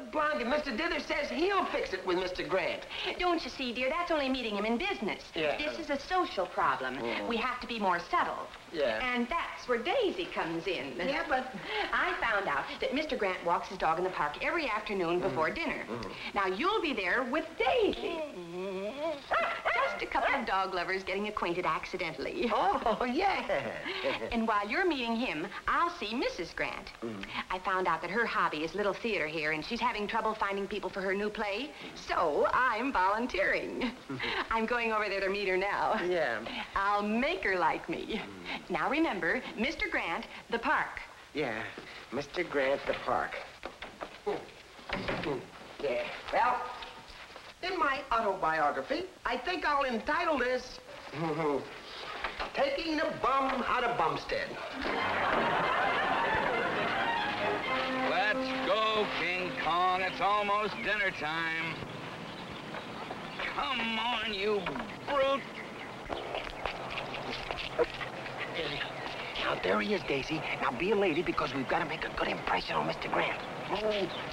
But, Blondie, Mr. Dithers says he'll fix it with Mr. Grant. Don't you see, dear, that's only meeting him in business. Yeah. This is a social problem. Mm. We have to be more subtle. Yeah. And that's where Daisy comes in. Yeah, but... I found out that Mr. Grant walks his dog in the park every afternoon before dinner. Mm. Now, you'll be there with Daisy. Mm. Just a couple of dog lovers getting acquainted accidentally. Oh, yeah. And while you're meeting him, I'll see Mrs. Grant. Mm. I found out that her hobby is little theater here, and she's having trouble finding people for her new play, so I'm volunteering. I'm going over there to meet her now. Yeah. I'll make her like me. Mm. Now remember, Mr. Grant, the park. Yeah, Mr. Grant, the park. Mm. Mm. Yeah. Well, in my autobiography, I think I'll entitle this Taking the Bum Out of Bumstead. Let's go, King Kong. It's almost dinner time. Come on, you brute. Now, there he is, Daisy. Now, be a lady, because we've got to make a good impression on Mr. Grant.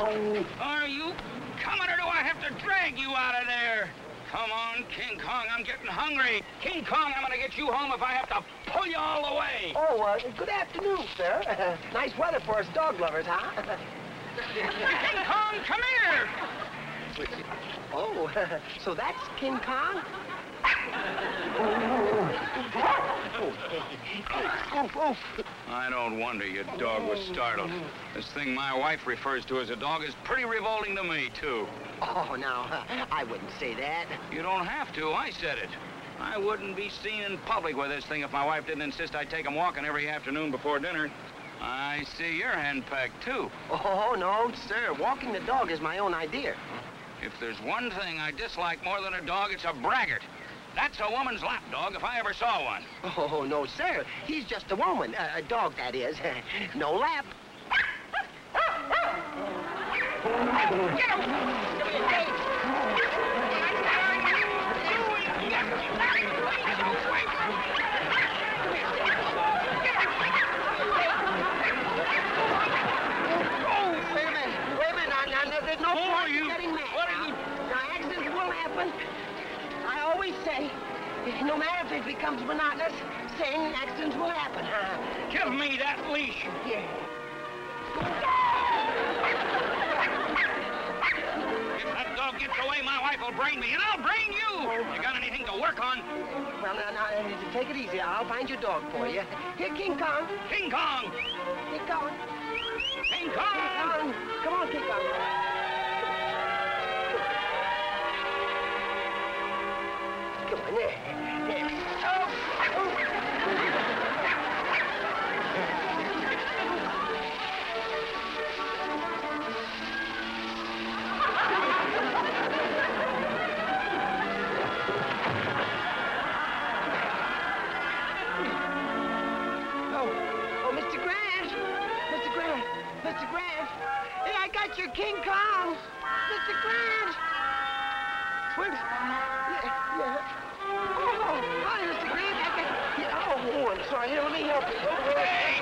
Are you coming, or do I have to drag you out of there? Come on, King Kong, I'm getting hungry. King Kong, I'm gonna get you home if I have to pull you all the way. Oh, good afternoon, sir. Nice weather for us dog lovers, huh? King Kong, come here! Oh, so that's King Kong? I don't wonder your dog was startled. This thing my wife refers to as a dog is pretty revolting to me, too. Oh, now, I wouldn't say that. You don't have to. I said it. I wouldn't be seen in public with this thing if my wife didn't insist I take him walking every afternoon before dinner. I see you're henpecked, too. Oh, no, sir. Walking the dog is my own idea. If there's one thing I dislike more than a dog, it's a braggart. That's a woman's lapdog if I ever saw one. Oh, no, sir. He's just a woman. A dog, that is. No lap. Get him! Oh, wait a minute. Now, there's no point in getting mad. What are you? Now, accidents will happen. I always say, no matter if it becomes monotonous, saying accidents will happen. Give me that leash. Yeah. If that dog gets away, my wife will brain me, and I'll brain you. You got anything to work on? Well, now, take it easy. I'll find your dog for you. Here, King Kong. King Kong. King Kong. King Kong. King Kong. Come on, King Kong. Oh, Mr. Grant! Mr. Grant! Mr. Grant! Hey, I got your King Kong! Mr. Grant! Yeah. Oh, hi, Mr. Grant. Oh, I'm sorry. Here, let me help you. Oh, hey.